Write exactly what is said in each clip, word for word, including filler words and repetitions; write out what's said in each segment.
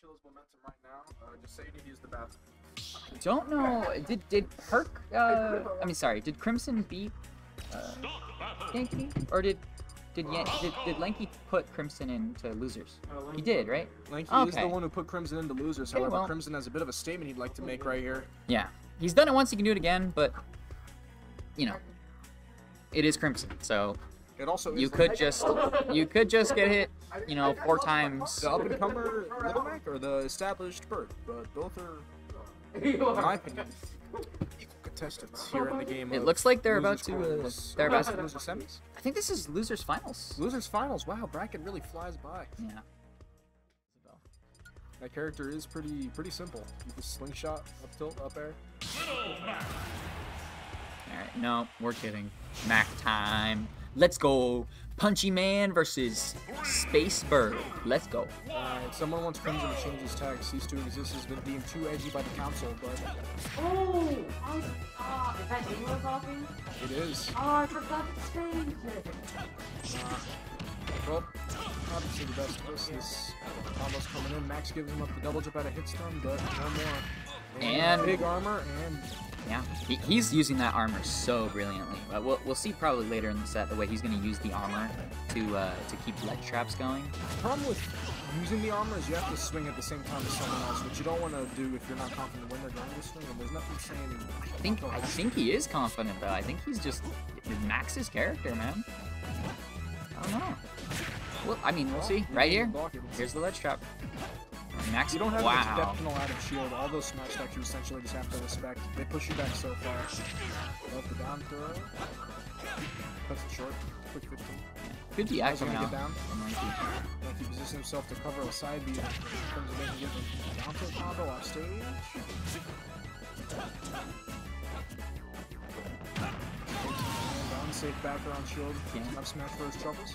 Chill's momentum right now. Uh, just say you need to use the bathroom. I don't know. Did did Perk? Uh, I mean, sorry. Did Crimson beat uh, Yankee, or did did, Yan did did Lanky put Crimson into losers? Uh, he did, right? Lanky okay. is the one who put Crimson into losers. However, okay, well, Crimson has a bit of a statement he'd like to make right here. Yeah, he's done it once. He can do it again, but you know, it is Crimson, so. It also you could just you could just get hit, you know, four times. The up-and-comer Little Mac or the established bird, but both are, in my opinion, equal contestants here in the game. It looks like they're about to uh, they're about to losers semis. I think this is losers finals. Losers finals. Wow, bracket really flies by. Yeah. That character is pretty pretty simple. You just slingshot, up tilt, up air. Little Mac. All right. No, we're kidding. Mac time. Let's go. Punchy Man versus Space Bird. Let's go. Uh, if someone wants Crimson to change his tag, cease to exist has been deemed too edgy by the council, but... Oh! I, uh, is that you were talking? It is. Oh, I forgot to change it. Uh, well, obviously the best versus this combo's coming in. Max gives him up the double jump out of hit stun, but no more. And... Big armor and... Yeah, he, he's using that armor so brilliantly. But we'll, we'll see probably later in the set the way he's going to use the armor to uh, to keep lead traps going. The problem with using the armor is you have to swing at the same time as someone else, which you don't want to do if you're not confident when they're going to swing. And there's nothing saying. I think I think he is confident though. I think he's just Max's character, man. I don't know. Well, I mean, we'll see. Right here, here's the lead trap. Max, you don't have wow. an exceptional out of shield. All those smash attacks you essentially just have to respect. They push you back so far. Love the down throw. That's it short. Quick fifteen. Good D actually now. Lanky positions himself to cover a side view. In terms of making a down throw combo off stage. Unsafe back around shield. Up smash for his troubles.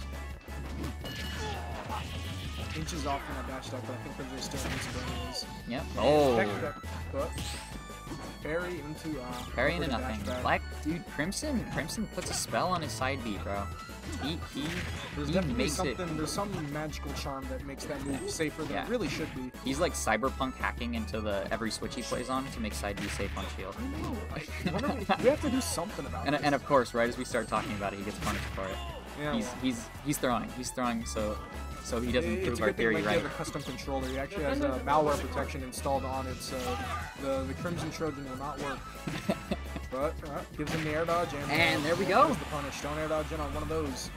Inches off from that dash attack, but I think Crimson still needs brains. Yep. Oh. But parry into uh. Parry into nothing. Black dude, Crimson. Crimson puts a spell on his side B, bro. He he there's he makes it. There's some magical charm that makes that move safer than yeah. it really should be. He's like cyberpunk hacking into the every switch he plays on to make side B safe on shield. I know. I wonder if we have to do something about it. And this. and of course, right as we start talking about it, he gets punished for it. Yeah. He's he's he's throwing. He's throwing. So. So he doesn't prove our theory right. It's a good thing Lanky has a custom controller. He actually has uh, malware protection installed on it, so the, the Crimson Trojan will not work. But uh, gives him the air dodge. And, and there we go. There's the punish. Don't air dodge in on one of those.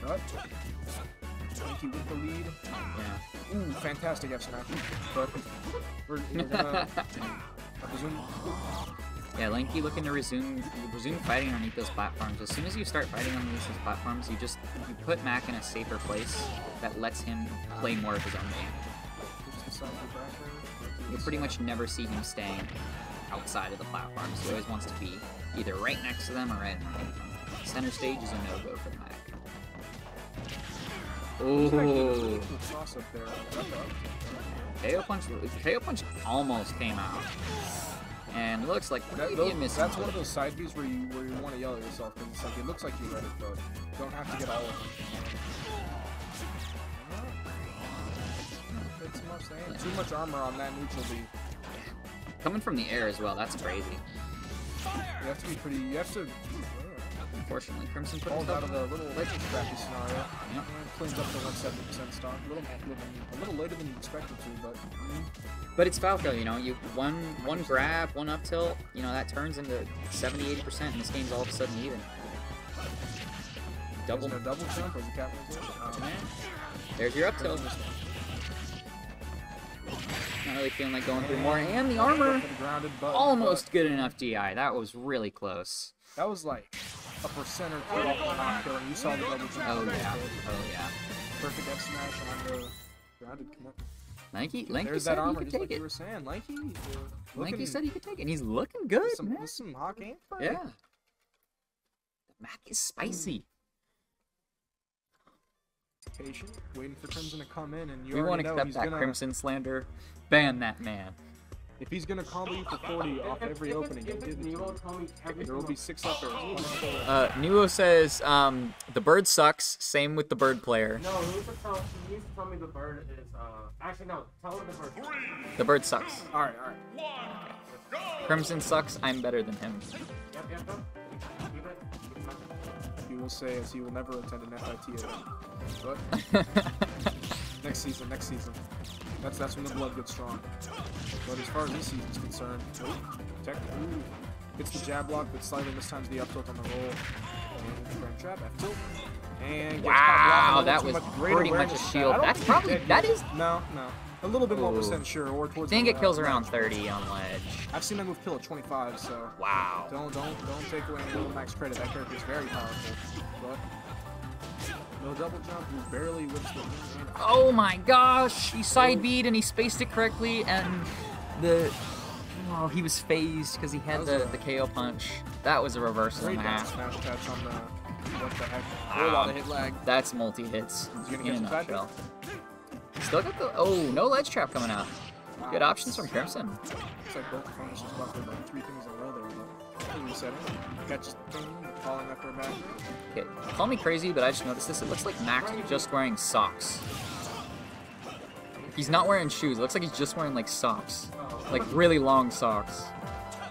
But Lanky with the lead. Yeah. Ooh, fantastic F smash. But we're, we're gonna resume. Yeah, Lanky looking to resume resume fighting underneath those platforms. As soon as you start fighting on these platforms, you just you put Mac in a safer place that lets him play more of his own game. You pretty much never see him staying outside of the platforms. He always wants to be either right next to them or right in front of them. Center stage is a no-go for Mac. Ooh. K O punch, K O punch almost came out. And looks like that, those, that's one, one of those side B's where you where you want to yell at yourself because it's like it looks like you read it, but you don't have to get all of it. It's too much, yeah. too much armor on that neutral B. Coming from the air as well, that's crazy. You have to be pretty. You have to. Unfortunately, Crimson falls out of the little legend crappy scenario. Yep. And cleans up to like seventy percent stock. A little, a little later than you expected to, but. But it's Falco, you know. You one one grab, one up tilt. You know that turns into seventy, eighty percent, and this game's all of a sudden even. Double. There's no double jump or the capitalization. Oh, there's your up tilt. Not really feeling like going through more, and the armor almost good enough D I. That was really close. That was like. A percent or two off the knock there, and you saw the double jump. Oh yeah, oh yeah. Perfect F smash on the grounded commit. Lanky, Lanky said he could take it. Lanky, Lanky said he could take it, and he's looking good, some, man. Some hot game play. Yeah. The Mac is spicy. Patient, waiting for Crimson to come in, and you already know he's gonna... We won't accept that Crimson slander. Ban that man. If he's gonna combo you for forty off every opening, there will be six up there. Uh, Nilo says, um, the bird sucks. Same with the bird player. No, he needs to tell, he needs to tell me the bird is, uh, actually, no, tell him the bird. The bird sucks. Alright, alright. Okay. Crimson sucks. I'm better than him. Yep, yep, yep. He will say as he will never attend an F I T A. But next season, next season. That's that's when the blood gets strong. But as far as this season's concerned, tech ooh, it's the jab block, but slightly mistimes the up tilt on the roll. And grab trap, F tilt. And wow, that was pretty much a shield. That's probably that is no, no. A little bit more percent sure. Or towards I think it kills around thirty on ledge. I've seen him with kill at twenty-five, so wow. Don't don't don't take away Little Mac's credit. That character is very powerful. But no double jump, he barely whips the. Oh my gosh! He side beat and he spaced it correctly, and the oh he was phased because he had the, a, the K O punch. That was a reversal and a half. Smash catch on the what the heck? Um, a lot of hit lag. That's multi hits. He's gonna get in a nutshell. Still got the oh no ledge trap coming out. Wow. Good options from Crimson. Looks like both opponents just left with like three things in a row there. Reset. Catches falling after a match. Okay, call me crazy, but I just noticed this. It looks like Max is just wearing socks. He's not wearing shoes. It looks like he's just wearing like socks, like really long socks.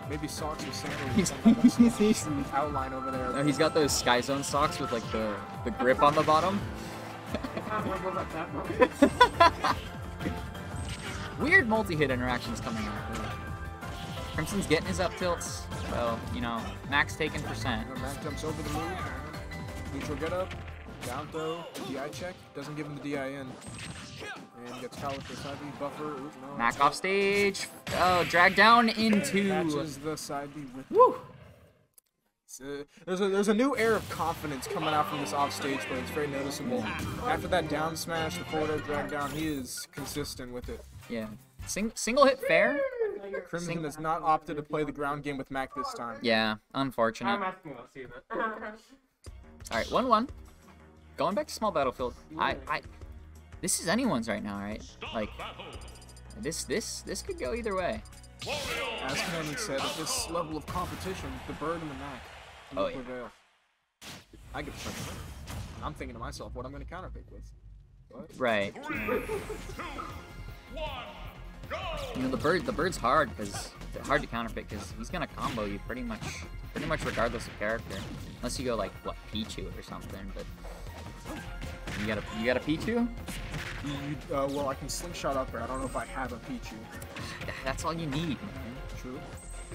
Maybe socks with sandals. He's, he's, he's outline over there. No, he's got those Skyzone socks with like the the grip on the bottom. Weird multi-hit interactions coming out. Crimson's getting his up tilts. Well, you know, Max taking percent. Max jumps over the move. Neutral get up. Down throw. D I check. Doesn't give him the D I in. And gets Kyle for side B buffer. Oop, no, Mac off stage. Oh, drag down into. Matches the side B with. Woo! Uh, there's, a, there's a new air of confidence coming out from this off stage play. It's very noticeable. After that down smash, the forward air drag down, he is consistent with it. Yeah. Sing single hit fair? Crimson has not opted to play the ground game with Mac this time. Yeah, unfortunate. I'm asking about seeing it. Alright, one one. One, one. Going back to small battlefield. I, I, this is anyone's right now, right? Like, this, this, this could go either way. As Conan said, at this level of competition, the bird and the Mac will oh, yeah. prevail. I get pressure. I'm thinking to myself what I'm going to counterpick with. What? Right. Three, two, one. You know the bird. The bird's hard because hard to counterpick because he's gonna combo you pretty much, pretty much regardless of character, unless you go like what Pichu or something. But you got a you got a Pichu? You, uh, well, I can slingshot up there. I don't know if I have a Pichu. That's all you need. Man. True.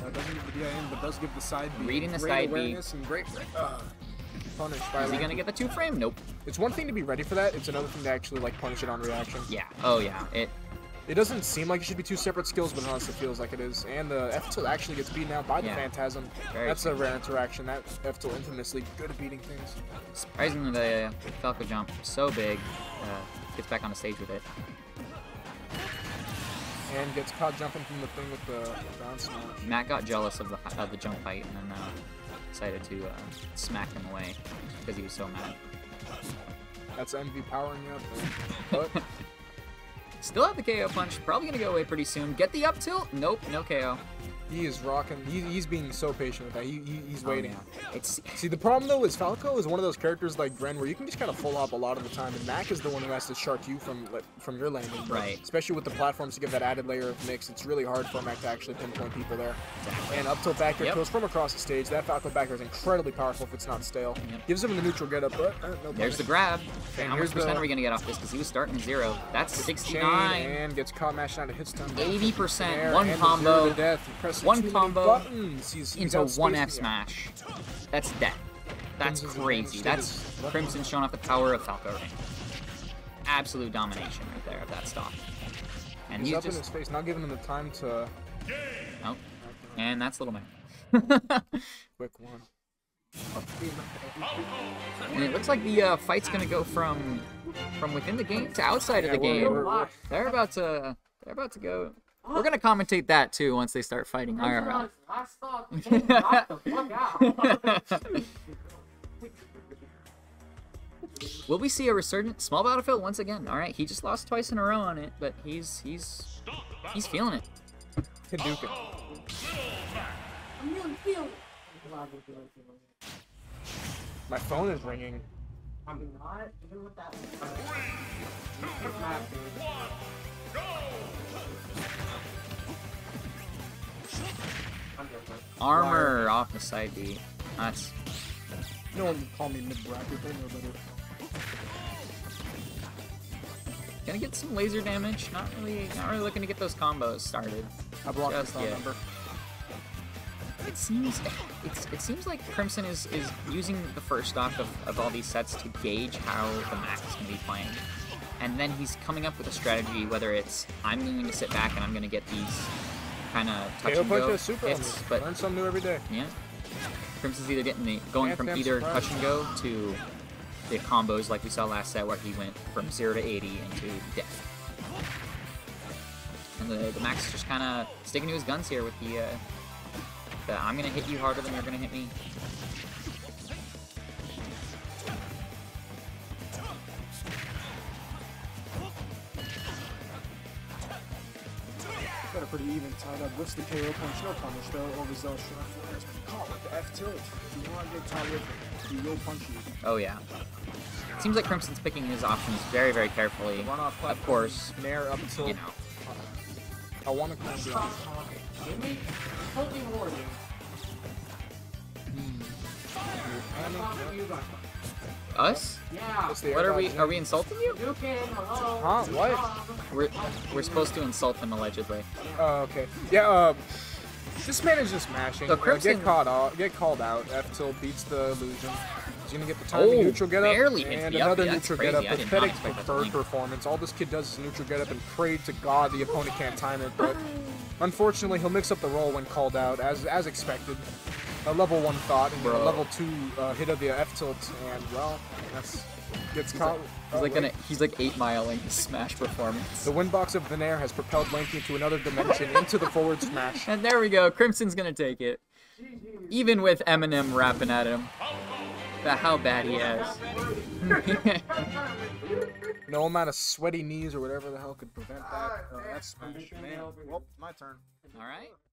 Uh, doesn't give the D I N, but does give the side B. Reading the side B. And great. Uh, punish by Is he gonna get the two frame? Nope. It's one thing to be ready for that. It's another thing to actually like punish it on reaction. Yeah. Oh yeah. It. It doesn't seem like it should be two separate skills, but honestly it feels like it is. And the F-Tilt actually gets beaten out by the yeah. Phantasm. Very That's a rare interaction. That F-Tilt infamously good at beating things. Surprisingly, the Falco jump so big, uh, gets back on the stage with it. And gets caught jumping from the thing with the down smash. Matt got jealous of the, of the jump height and then uh, decided to uh, smack him away because he was so mad. That's envy powering you up, but... Still have the K O punch, probably gonna go away pretty soon. Get the up tilt? Nope, no K O. He is rocking. He, he's being so patient with that. He, he, he's waiting. Oh, yeah. It's see the problem though is Falco is one of those characters like Gren where you can just kind of pull up a lot of the time, and Mac is the one who has to shark you from like, from your landing. Right. Especially with the platforms to give that added layer of mix, it's really hard for Mac to actually pinpoint people there. Exactly. And up tilt back air yep. goes from across the stage. That Falco back air is incredibly powerful if it's not stale. Yep. Gives him the neutral getup, but uh, no there's the grab. And how much percent the... are we gonna get off this? Because he was starting zero. That's sixty-nine. And gets caught mashed out of hit stun. Eighty percent. One combo. To death. One combo he's, he's into one F smash. Air. That's death. That's Crimson's crazy. That's Crimson showing off the power of Falco. Absolute domination right there of that stop. And he's, he's up just... in his face, not giving him the time to. Nope. And that's Little Mac. Quick one. And it looks like the uh, fight's gonna go from from within the game to outside yeah, of the we're, game. We're, we're... They're about to. They're about to go. We're gonna commentate that too once they start fighting I R L. Will we see a resurgent small battlefield once again? All right, he just lost twice in a row on it, but he's he's he's feeling it. Hadouken. My phone is ringing. I'm not even with that. Three, two, one, go! Armor off the side B. Nice. No one would call me mid-bracket, they know better. Gonna get some laser damage. Not really, not really looking to get those combos started. I blocked this on number. It seems, it's, it seems like Crimson is, is using the first stock of, of all these sets to gauge how the Mac is going to be playing. And then he's coming up with a strategy, whether it's, I'm going to sit back and I'm going to get these kind of touch and go hits. But learn something new every day. Yeah. Crimson's either getting the, going from either touch and go to the combos like we saw last set where he went from zero to eighty into death. And the, the Mac's just kind of sticking to his guns here with the... Uh, The, I'm gonna hit you harder than you're gonna hit me. Got a pretty even tied up. What's the K O punch? No punish though. Overzealous shot. Caught with the F tilt. If you want to get tied up, you will punch you. Oh yeah. It seems like Crimson's picking his options very, very carefully. Of course, Nair up until you know. I want to close it off. Us? Yeah. What are we? Are we insulting you? Huh? What? We're we're supposed to insult him allegedly. Oh, okay. Yeah. Uh, this man is just mashing. So Crimson, uh, get caught out. Get called out. F till beats the illusion. He's gonna get the time oh, neutral get up and another yeah, neutral get up. Pathetic third performance. All this kid does is neutral get up and pray to God the opponent can't time it. But unfortunately, he'll mix up the roll when called out, as as expected. A level one thought and a level two uh, hit of the F tilt, and well, that's gets he's caught. Like, he's uh, like an, he's like eight miling his smash performance. The win box of Nair has propelled Lanky to another dimension into the forward smash. And there we go. Crimson's gonna take it, even with Eminem rapping at him. But how bad he is. No amount of sweaty knees or whatever the hell could prevent that. Uh, that's smash, man. Well, my turn. All right.